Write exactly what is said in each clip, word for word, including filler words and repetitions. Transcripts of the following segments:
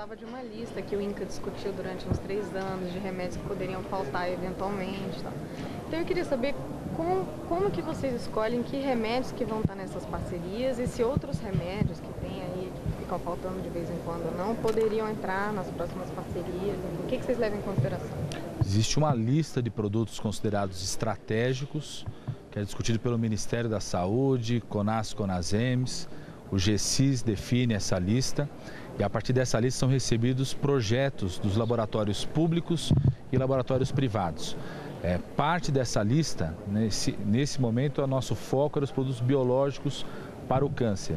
Constava de uma lista que o Inca discutiu durante uns três anos de remédios que poderiam faltar eventualmente. Tá? Então eu queria saber como, como que vocês escolhem que remédios que vão estar nessas parcerias e se outros remédios que tem aí, que ficam faltando de vez em quando ou não, poderiam entrar nas próximas parcerias. O que, que vocês levam em consideração? Existe uma lista de produtos considerados estratégicos, que é discutido pelo Ministério da Saúde, Conas, Conasems. O GECIS define essa lista e a partir dessa lista são recebidos projetos dos laboratórios públicos e laboratórios privados. É, parte dessa lista, nesse, nesse momento, o nosso foco era os produtos biológicos para o câncer.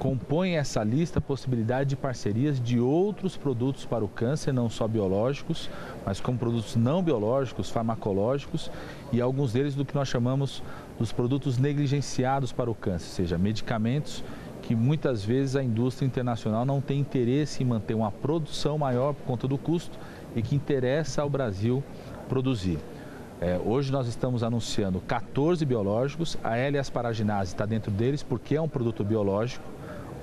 Compõe essa lista a possibilidade de parcerias de outros produtos para o câncer, não só biológicos, mas com produtos não biológicos, farmacológicos e alguns deles do que nós chamamos dos produtos negligenciados para o câncer, ou seja, medicamentos que muitas vezes a indústria internacional não tem interesse em manter uma produção maior por conta do custo e que interessa ao Brasil produzir. É, hoje nós estamos anunciando quatorze biológicos, a L-asparaginase está dentro deles porque é um produto biológico.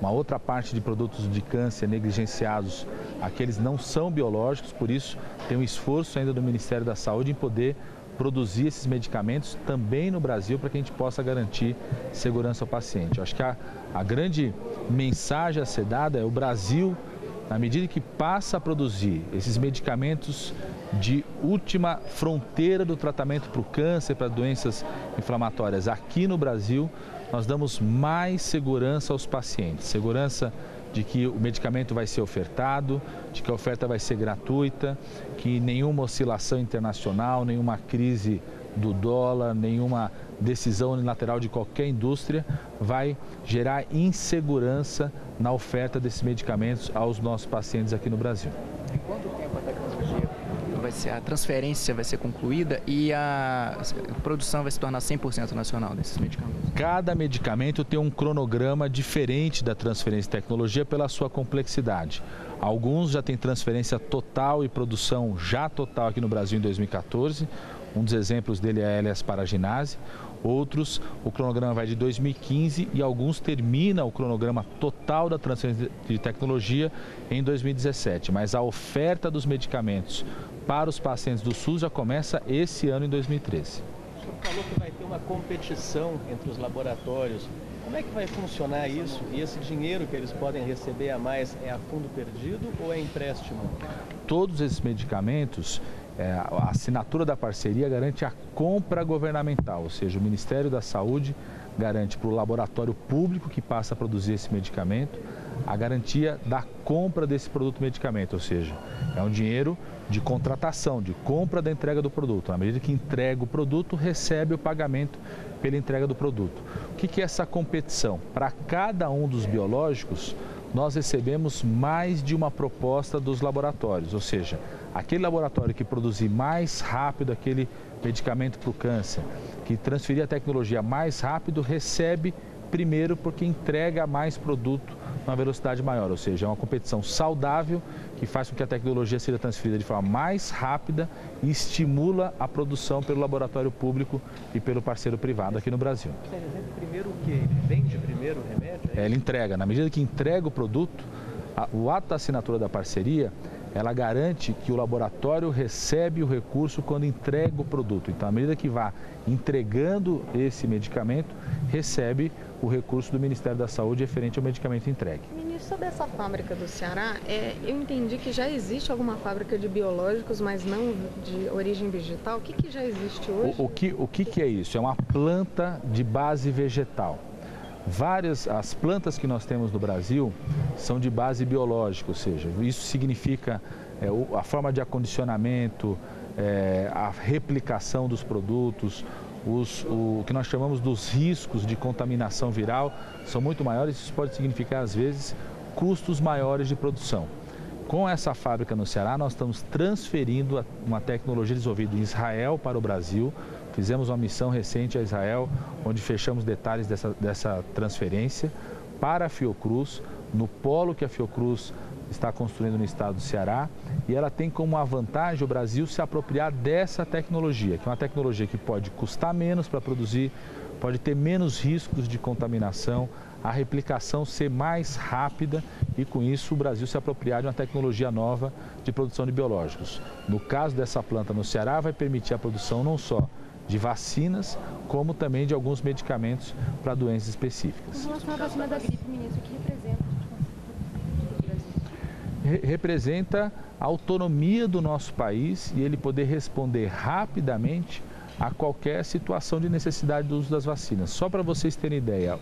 Uma outra parte de produtos de câncer negligenciados, aqueles não são biológicos, por isso tem um esforço ainda do Ministério da Saúde em poder produzir esses medicamentos também no Brasil para que a gente possa garantir segurança ao paciente. Eu acho que a, a grande mensagem a ser dada é o Brasil, na medida que passa a produzir esses medicamentos de última fronteira do tratamento para o câncer, para doenças inflamatórias aqui no Brasil, nós damos mais segurança aos pacientes, segurança de que o medicamento vai ser ofertado, de que a oferta vai ser gratuita, que nenhuma oscilação internacional, nenhuma crise do dólar, nenhuma decisão unilateral de qualquer indústria vai gerar insegurança na oferta desses medicamentos aos nossos pacientes aqui no Brasil. Em quanto tempo a tecnologia vai ser, a transferência vai ser concluída e a produção vai se tornar cem por cento nacional desses medicamentos? Cada medicamento tem um cronograma diferente da transferência de tecnologia pela sua complexidade. Alguns já têm transferência total e produção já total aqui no Brasil em dois mil e quatorze, um dos exemplos dele é a L-asparaginase, outros o cronograma vai de dois mil e quinze e alguns termina o cronograma total da transferência de tecnologia em dois mil e dezessete, mas a oferta dos medicamentos para os pacientes do SUS já começa esse ano em dois mil e treze. O senhor falou que vai ter uma competição entre os laboratórios. Como é que vai funcionar isso? E esse dinheiro que eles podem receber a mais é a fundo perdido ou é empréstimo? Todos esses medicamentos, é, a assinatura da parceria garante a compra governamental, ou seja, o Ministério da Saúde garante para o laboratório público que passa a produzir esse medicamento a garantia da compra desse produto medicamento, ou seja, é um dinheiro de contratação, de compra da entrega do produto. Na medida que entrega o produto, recebe o pagamento pela entrega do produto. O que é essa competição? Para cada um dos biológicos, nós recebemos mais de uma proposta dos laboratórios, ou seja, aquele laboratório que produzir mais rápido aquele medicamento para o câncer, que transferir a tecnologia mais rápido, recebe primeiro porque entrega mais produto numa velocidade maior, ou seja, é uma competição saudável que faz com que a tecnologia seja transferida de forma mais rápida e estimula a produção pelo laboratório público e pelo parceiro privado aqui no Brasil. Ele vende primeiro o quê? Ele vende primeiro o remédio? Ele entrega. Na medida que entrega o produto, a, o ato da assinatura da parceria, ela garante que o laboratório recebe o recurso quando entrega o produto. Então, à medida que vá entregando esse medicamento, recebe o recurso do Ministério da Saúde referente ao medicamento entregue. Ministro, sobre essa fábrica do Ceará, é, eu entendi que já existe alguma fábrica de biológicos, mas não de origem vegetal. O que, que já existe hoje? O, o, que, o que, que é isso? É uma planta de base vegetal. Várias, as plantas que nós temos no Brasil são de base biológica, ou seja, isso significa é, a forma de acondicionamento, é, a replicação dos produtos, os, o, o que nós chamamos dos riscos de contaminação viral são muito maiores, isso pode significar às vezes custos maiores de produção. Com essa fábrica no Ceará, nós estamos transferindo uma tecnologia desenvolvida em Israel para o Brasil. Fizemos uma missão recente a Israel, onde fechamos detalhes dessa, dessa transferência para a Fiocruz, no polo que a Fiocruz está construindo no estado do Ceará. E ela tem como uma vantagem o Brasil se apropriar dessa tecnologia, que é uma tecnologia que pode custar menos para produzir, pode ter menos riscos de contaminação, a replicação ser mais rápida e, com isso, o Brasil se apropriar de uma tecnologia nova de produção de biológicos. No caso dessa planta no Ceará, vai permitir a produção não só de vacinas, como também de alguns medicamentos para doenças específicas. Em relação à vacina da gripe, ministro, o que representa? Representa a autonomia do nosso país e ele poder responder rapidamente a qualquer situação de necessidade do uso das vacinas. Só para vocês terem ideia,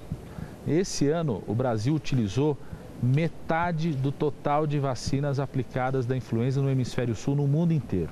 esse ano o Brasil utilizou metade do total de vacinas aplicadas da influenza no hemisfério sul no mundo inteiro.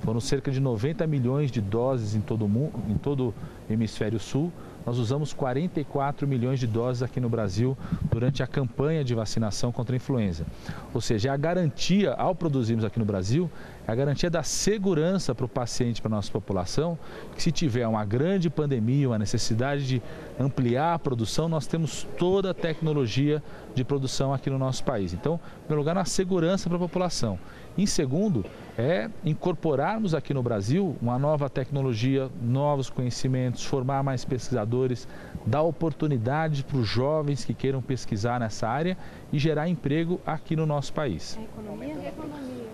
Foram cerca de noventa milhões de doses em todo o em todo o hemisfério sul. Nós usamos quarenta e quatro milhões de doses aqui no Brasil durante a campanha de vacinação contra a influenza. Ou seja, a garantia, ao produzirmos aqui no Brasil, é a garantia da segurança para o paciente, para a nossa população, que se tiver uma grande pandemia, uma necessidade de ampliar a produção, nós temos toda a tecnologia de produção aqui no nosso país. Então, em primeiro lugar, na segurança para a população. Em segundo, é incorporarmos aqui no Brasil uma nova tecnologia, novos conhecimentos, formar mais pesquisadores, dar oportunidade para os jovens que queiram pesquisar nessa área e gerar emprego aqui no nosso país. A economia e a economia.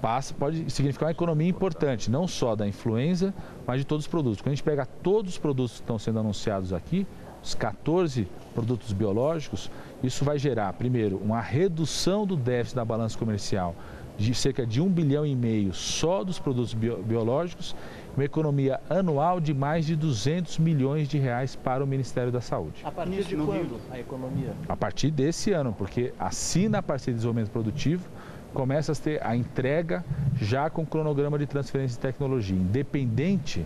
Passa, pode significar uma economia importante, não só da influenza, mas de todos os produtos. Quando a gente pega todos os produtos que estão sendo anunciados aqui, os quatorze produtos biológicos, isso vai gerar, primeiro, uma redução do déficit da balança comercial de cerca de um bilhão e meio só dos produtos biológicos, uma economia anual de mais de duzentos milhões de reais para o Ministério da Saúde. A partir de quando a economia? A partir desse ano, porque assina a parceria de desenvolvimento produtivo, começa a ter a entrega já com cronograma de transferência de tecnologia, independente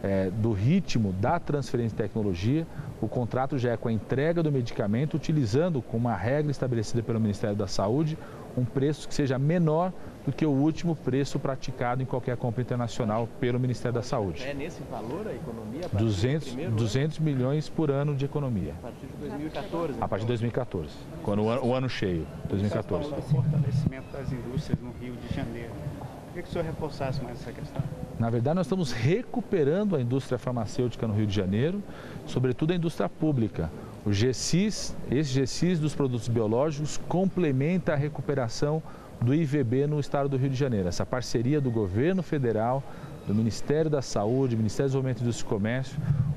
É, do ritmo da transferência de tecnologia, o contrato já é com a entrega do medicamento, utilizando, com uma regra estabelecida pelo Ministério da Saúde, um preço que seja menor do que o último preço praticado em qualquer compra internacional pelo Ministério da Saúde. É nesse valor a economia? A duzentos milhões por ano de economia. A partir de dois mil e quatorze? Então? A partir de dois mil e quatorze, quando o ano, o ano cheio, dois mil e quatorze. O fortalecimento das indústrias no Rio de Janeiro. Eu queria que o senhor reforçasse mais essa questão. Na verdade, nós estamos recuperando a indústria farmacêutica no Rio de Janeiro, sobretudo a indústria pública. O GECIS, esse GECIS dos produtos biológicos, complementa a recuperação do I V B no estado do Rio de Janeiro. Essa parceria do governo federal, do Ministério da Saúde, do Ministério do Desenvolvimento, Indústria e Comércio,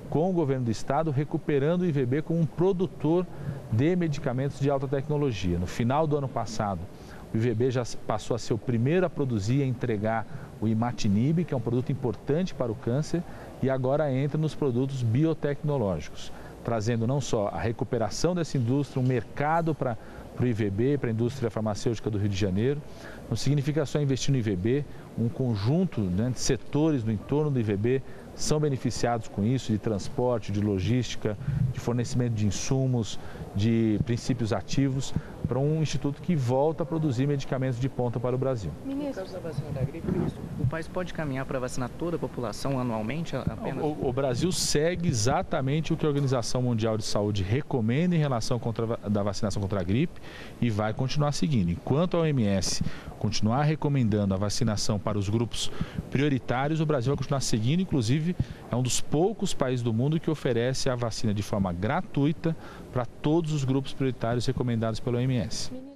com o governo do estado, recuperando o I V B como um produtor de medicamentos de alta tecnologia. No final do ano passado, o I V B já passou a ser o primeiro a produzir e a entregar o imatinib, que é um produto importante para o câncer, e agora entra nos produtos biotecnológicos, trazendo não só a recuperação dessa indústria, um mercado para o I V B, para a indústria farmacêutica do Rio de Janeiro. Não significa só investir no I V B, um conjunto, né, de setores do entorno do I V B são beneficiados com isso, de transporte, de logística, de fornecimento de insumos, de princípios ativos, para um instituto que volta a produzir medicamentos de ponta para o Brasil. Ministro, no caso da vacina da gripe, ministro, o país pode caminhar para vacinar toda a população anualmente? Apenas... O, o Brasil segue exatamente o que a Organização Mundial de Saúde recomenda em relação contra, da vacinação contra a gripe e vai continuar seguindo. Enquanto a O M S continuar recomendando a vacinação para os grupos prioritários, o Brasil vai continuar seguindo, inclusive é um dos poucos países do mundo que oferece a vacina de forma gratuita para todos os grupos prioritários recomendados pela O M S.